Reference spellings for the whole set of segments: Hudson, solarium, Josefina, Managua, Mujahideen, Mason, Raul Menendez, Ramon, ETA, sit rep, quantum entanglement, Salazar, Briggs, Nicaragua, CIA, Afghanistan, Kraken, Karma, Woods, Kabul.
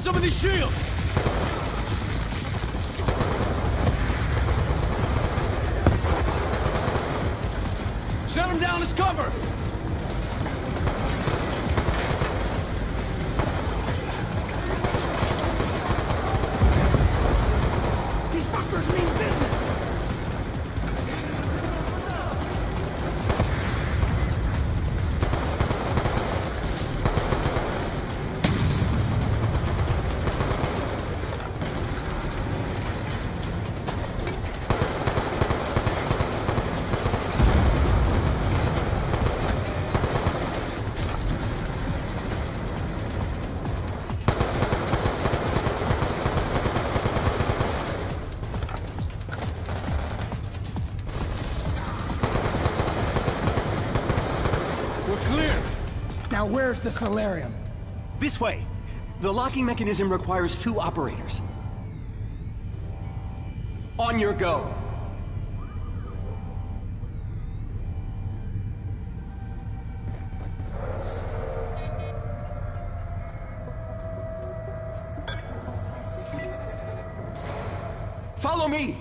some of these shields! Shut him down as cover! These fuckers mean business! Now where's the solarium? This way. The locking mechanism requires 2 operators. On your go. Follow me.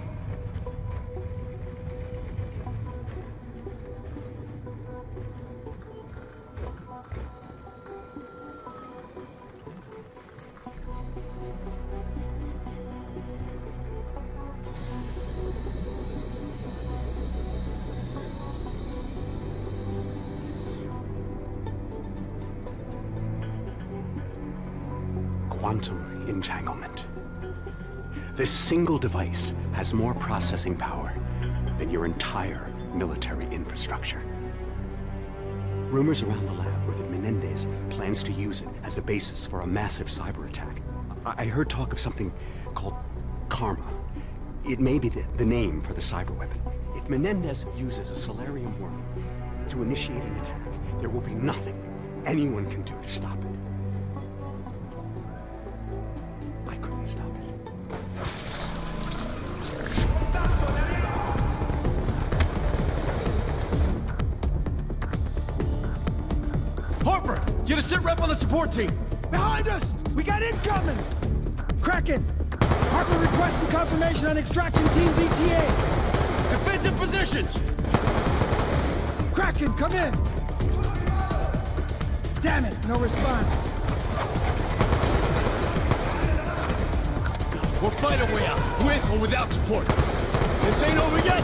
Quantum entanglement. This single device has more processing power than your entire military infrastructure. Rumors around the lab were that Menendez plans to use it as a basis for a massive cyber attack. I heard talk of something called Karma. It may be the name for the cyber weapon. If Menendez uses a solarium worm to initiate an attack, there will be nothing anyone can do to stop it. Get a sit rep on the support team! Behind us! We got incoming! Kraken! Harper requesting confirmation on extraction team's ETA! Defensive positions! Kraken, come in! Damn it, no response. We'll fight our way out, with or without support. This ain't over yet!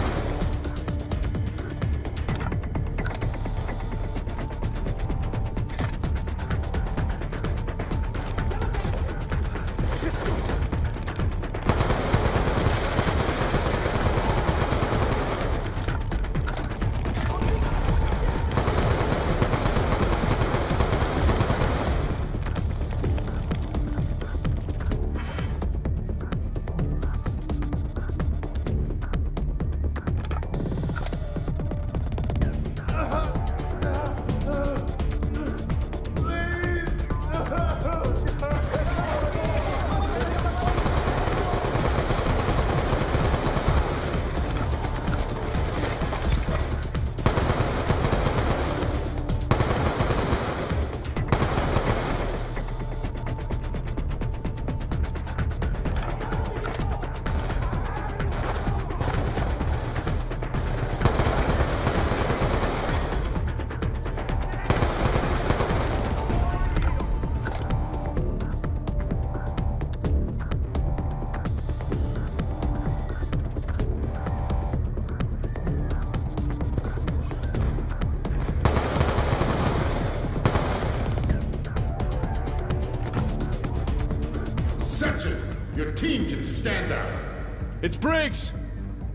Stand down. It's Briggs!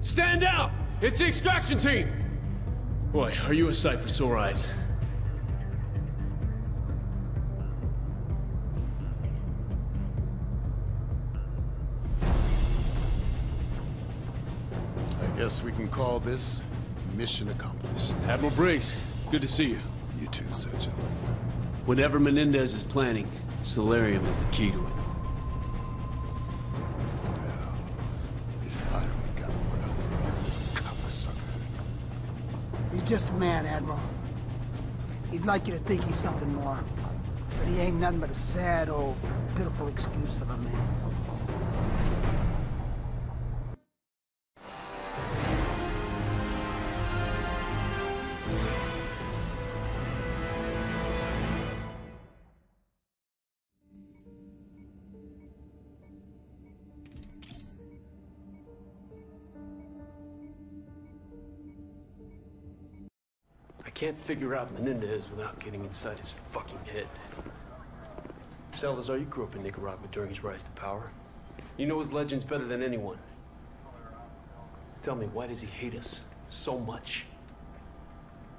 Stand out! It's the extraction team! Boy, are you a sight for sore eyes. I guess we can call this mission accomplished. Admiral Briggs, good to see you. You too, Sergeant. Whatever Menendez is planning, solarium is the key to it. Just a man, Admiral. He'd like you to think he's something more. But he ain't nothing but a sad old pitiful excuse of a man. Can't figure out Menendez without getting inside his fucking head. Salazar, you grew up in Nicaragua during his rise to power. You know his legends better than anyone. Tell me, why does he hate us so much?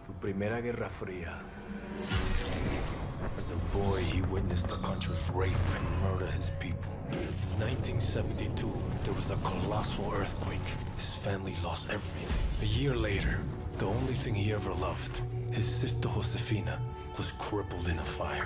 Tu primera guerra fría. As a boy, he witnessed the country's rape and murder his people. In 1972, there was a colossal earthquake. His family lost everything. A year later, the only thing he ever loved, his sister Josefina, was crippled in a fire.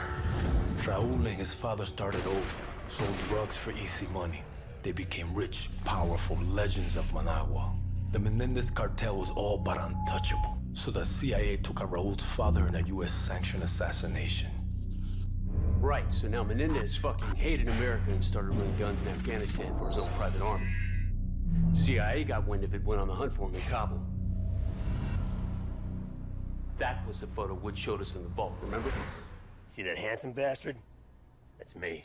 Raul and his father started over, sold drugs for easy money. They became rich, powerful legends of Managua. The Menendez cartel was all but untouchable, so the CIA took out Raul's father in a US-sanctioned assassination. Right, so now Menendez fucking hated America and started running guns in Afghanistan for his own private army. CIA got wind of it, went on the hunt for him in Kabul. That was the photo Woods showed us in the vault, remember? See that handsome bastard? That's me.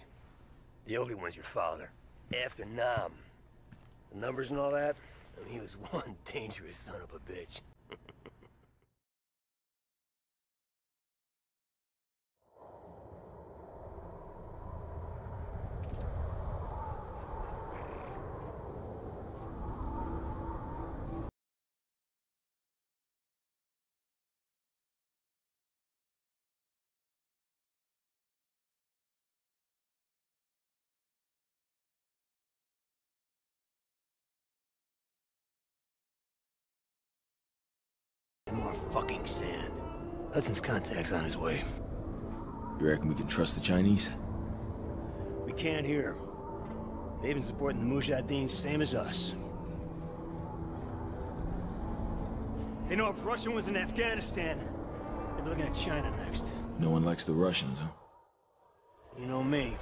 The ugly one's your father. After Nam. The numbers and all that? I mean, he was one dangerous son of a bitch. Fucking sand. Hudson's contact's on his way. You reckon we can trust the Chinese? We can't here. They've been supporting the Mujahideen same as us. You know, if Russia was in Afghanistan, they'd be looking at China next. No one likes the Russians, huh? You know me.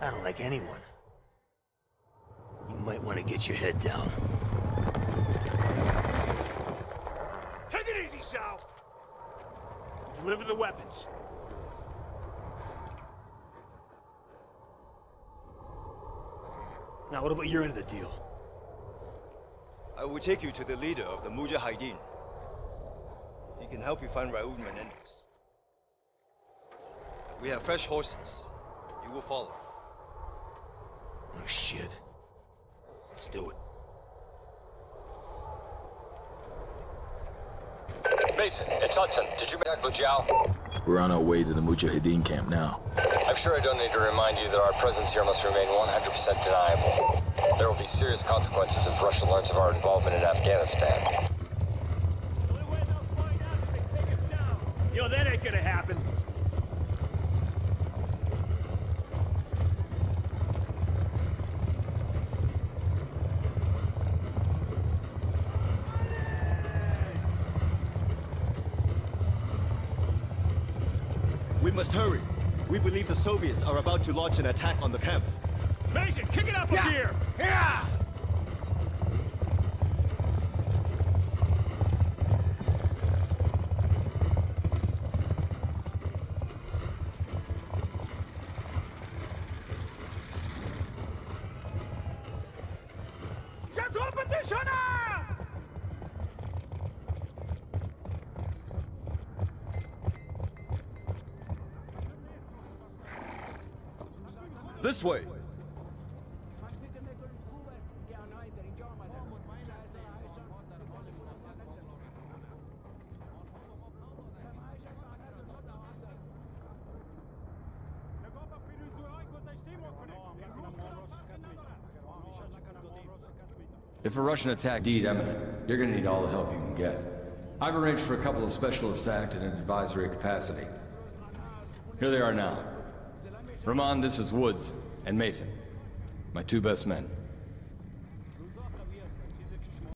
I don't like anyone. You might want to get your head down. Out. Deliver the weapons. Now, what about your end of the deal? I will take you to the leader of the Mujahideen. He can help you find Raul Menendez. We have fresh horses. You will follow. Oh, shit. Let's do it. Mason, it's Hudson. Did you back Bujal? We're on our way to the Mujahideen camp now. I'm sure I don't need to remind you that our presence here must remain 100% deniable. There will be serious consequences if Russia learns of our involvement in Afghanistan. The only way they'll find out is they take us down. You know, that ain't gonna happen. We must hurry. We believe the Soviets are about to launch an attack on the camp. Mason, kick it up a gear! Yeah! This way! If a Russian attack indeed imminent, you're gonna need all the help you can get. I've arranged for a couple of specialists to act in an advisory capacity. Here they are now. Ramon, this is Woods, and Mason, my two best men.